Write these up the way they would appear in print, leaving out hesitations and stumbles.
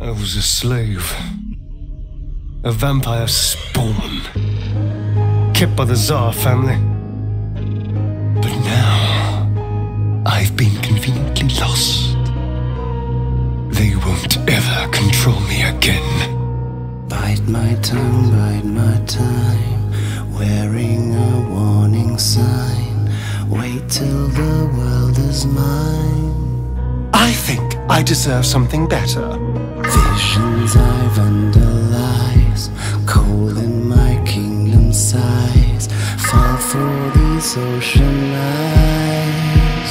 I was a slave. A vampire spawn. Kept by the Szarr family. But now, I've been conveniently lost. They won't ever control me again. Bite my tongue, bite my time. Wearing a warning sign. Wait till the world is mine. I think I deserve something better. Visions I've underlies, cold in my kingdom sighs, fall through these ocean eyes.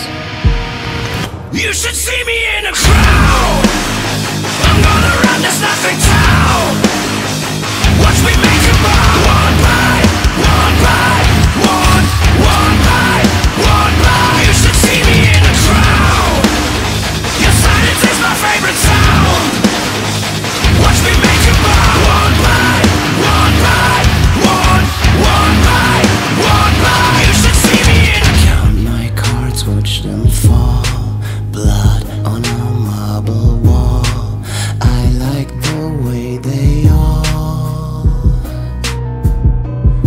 You should see me in a crowd. I'm gonna run this nothing town. Watch me make it by one by one by one by one by. You should see me in a crowd. Your silence is my favorite sound. Watch me make it by one by one by one by one by. You should see me in. Count my cards, watch them fall. Blood on a marble wall. I like the way they all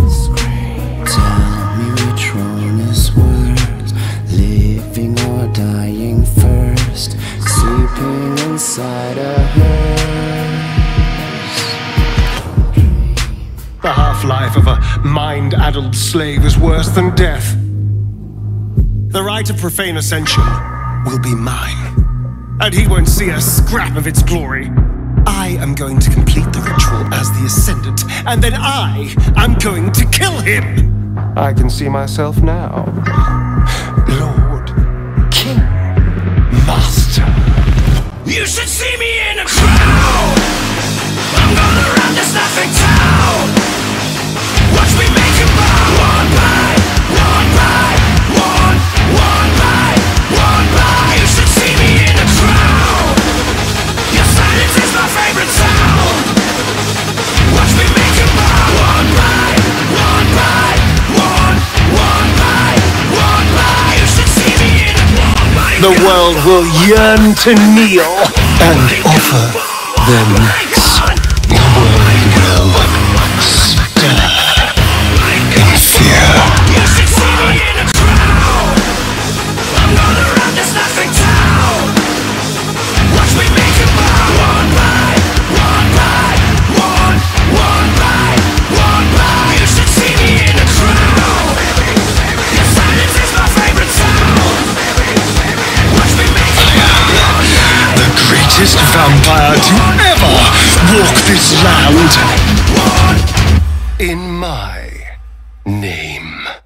scream. Tell me which one is worse, living or dying first, sleeping inside a hearse. The half-life of a mind-addled slave is worse than death. The right of profane ascension will be mine, and he won't see a scrap of its glory. I am going to complete the ritual as the Ascendant, and then I am going to kill him! I can see myself now. Lord, King, Master. You should see me in a crowd! I'm gonna run this nothing town! Watch me make it by one by one by one by one by. You should see me in a crowd. Your silence is my favorite sound. Watch me make it by one by one by one by one by. You should see me in a one by. The world will yearn to kneel and offer their necks. The world will stir. Vampire to ever walk this land in my name.